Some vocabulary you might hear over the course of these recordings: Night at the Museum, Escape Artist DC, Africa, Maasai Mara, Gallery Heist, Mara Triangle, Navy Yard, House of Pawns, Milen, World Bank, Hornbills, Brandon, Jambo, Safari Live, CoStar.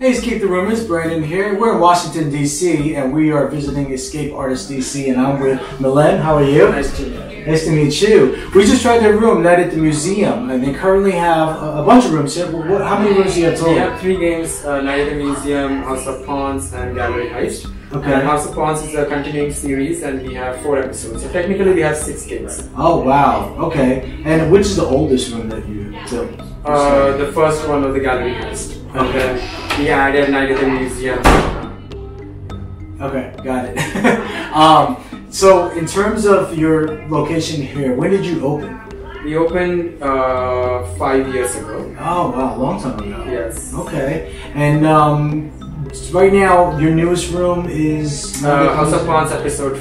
Hey, Escape the Rumors, Brandon here. We're in Washington, D.C., and we are visiting Escape Artist DC, and I'm with Milen. How are you? Nice to meet you. Nice to meet you. We just tried their room, Night at the Museum, and they currently have a bunch of rooms here. How many rooms do you have total? We have three games, Night at the Museum, House of Pawns, and Gallery Heist. Okay. And House of Pawns is a continuing series, and we have 4 episodes. So technically, we have 6 games. Oh, wow. Okay. And which is the oldest room that you built? The first one of the Gallery Heist. And then we added Night at the Museum. Okay, got it. So in terms of your location here, when did you open? We opened 5 years ago. Oh wow, long time ago. Yes. Okay. And right now your newest room is House of Pawns episode 4.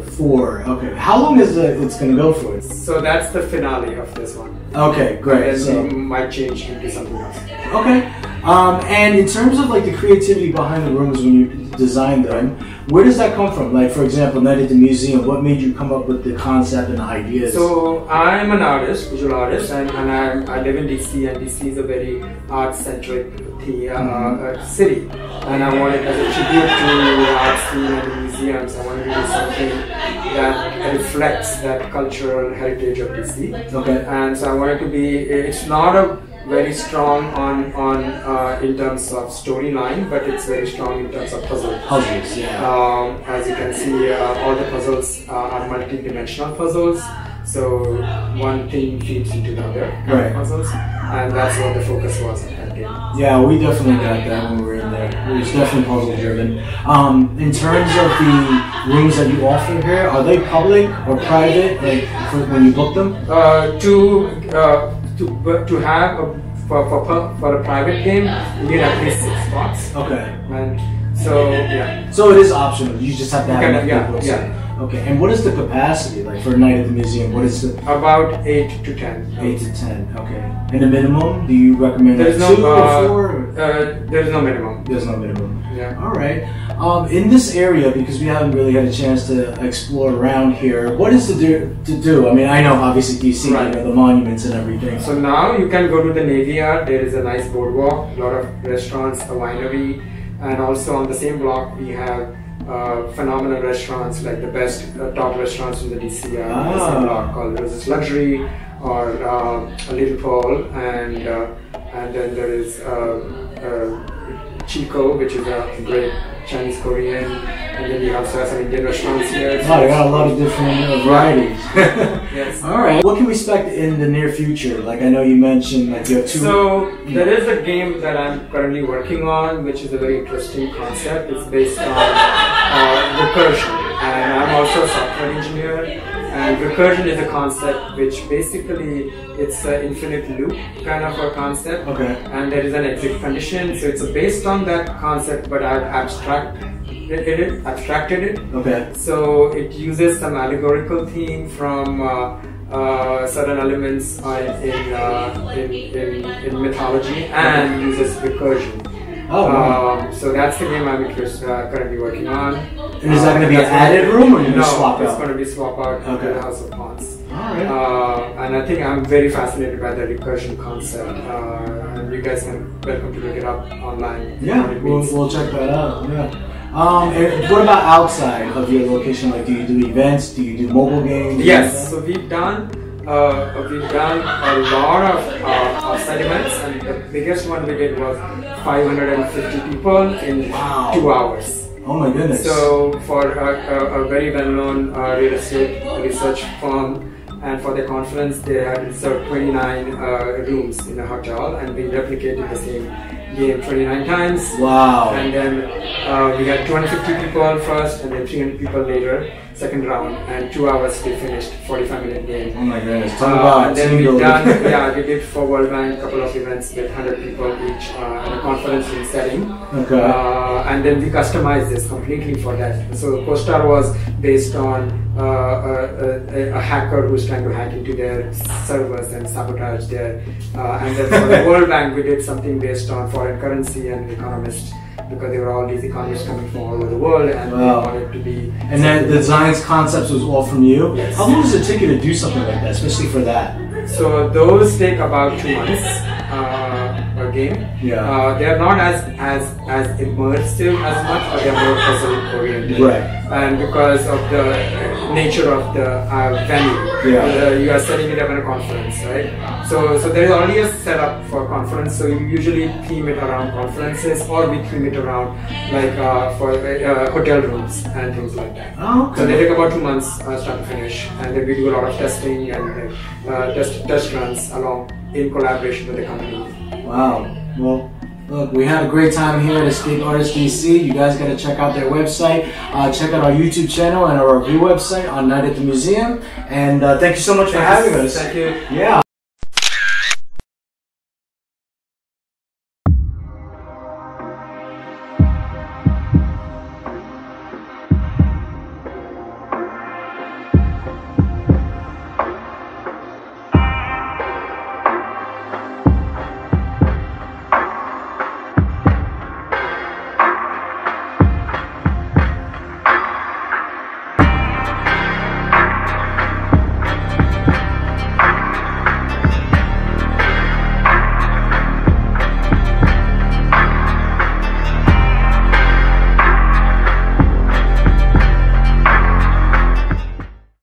4. Okay. How long is it's gonna go for? So that's the finale of this one. Okay, great. And so we might change into something else. Okay. And in terms of like the creativity behind the rooms when you design them, where does that come from? Like for example, Night at the Museum, what made you come up with the concept and the ideas? So I'm an artist, visual artist, and I live in DC, and DC is a very art-centric city. And I wanted, as a tribute to the art scene and the museums, I wanted to do something that reflects that cultural heritage of DC. Okay. And so I wanted to be, it's not a very strong in terms of storyline, but it's very strong in terms of puzzles. Yeah. As you can see, all the puzzles are multi-dimensional puzzles, so one thing feeds into the other kind of puzzles, and that's what the focus was in that game. Yeah, we definitely got that when we were in there. It was definitely puzzle-driven. In terms of the rooms that you offer here, are they public or private? Like when you book them? To have for a private game, you need at least 6 spots. Okay. And so yeah. So it is optional. You just have to have enough people. Yeah. Okay. And what is the capacity like for a Night at the Museum? What is it? About 8 to 10. 8 to 10. Okay. And a minimum? Do you recommend? There's no 2 or 4. There's no minimum. There's no minimum. Yeah. All right. In this area, because we haven't really had a chance to explore around here, what is to do? I mean, I know obviously DC, right, you know, the monuments and everything. So now you can go to the Navy Yard. There is a nice boardwalk, a lot of restaurants, a winery, and also on the same block we have phenomenal restaurants, like the best top restaurants in the DC yard. Ah. The same block called Resist Luxury or a Little Paul, and then there is Chico, which is a great Chinese, Korean, and then we also have some Indian restaurants here. So I got a lot of different varieties. Yes. All right. What can we expect in the near future? Like I know you mentioned that you have 2. So there is a game that I'm currently working on, which is a very interesting concept. It's based on recursion, and I'm also a software engineer. And recursion is a concept which basically it's an infinite loop kind of a concept. Okay. And there is an exit condition, so it's based on that concept, but I've abstracted it. Okay. So it uses some allegorical theme from certain elements in mythology, and uses recursion. Oh, wow. So that's the game I'm currently working on. And is that going to be an added room, or you swap out? No, it's going to be swap out in the House of Pawns. Alright. And I think I'm very fascinated by the recursion concept. And you guys can welcome to look it up online. Yeah, we'll check that out. Yeah. And what about outside of your location? Like, do you do events? Do you do mobile games? Yes. So we've done a lot of outside events, and the biggest one we did was 550 people in 2 hours. Oh my goodness. So for a very well-known real estate research firm, and for the conference they had reserved 29 rooms in a hotel, and we replicated the same game 29 times. Wow. And then we had 250 people first, and then 300 people later, second round, and 2 hours we finished 45-minute game. Oh my goodness. And then we did for World Bank a couple of events with 100 people each in a conference room setting. Okay. And then we customized this completely for that. So CoStar was based on a hacker who's trying to hack into their servers and sabotage their and then for the World Bank we did something based on foreign currency and economists, because they were all these economists coming from all over the world, and they wanted to be... And then the designs concepts was all from you? Yes. How long does it take you to do something like that, especially for that? So those take about 2 months. game. Yeah. They are not as immersive as much, but they are more puzzle oriented. Right. And because of the nature of the venue, yeah. You are setting it up at a conference, right? So there is already a setup for conference. So you usually theme it around conferences, or we theme it around like for hotel rooms and things like that. Oh, okay. So they take about 2 months start to finish, and then we do a lot of testing and test runs along in collaboration with the company. Wow. Well, look, we had a great time here at Escape Artist DC. You guys got to check out their website, check out our YouTube channel and our review website on Night at the Museum. And thank you so much for having us. Thank you. Yeah.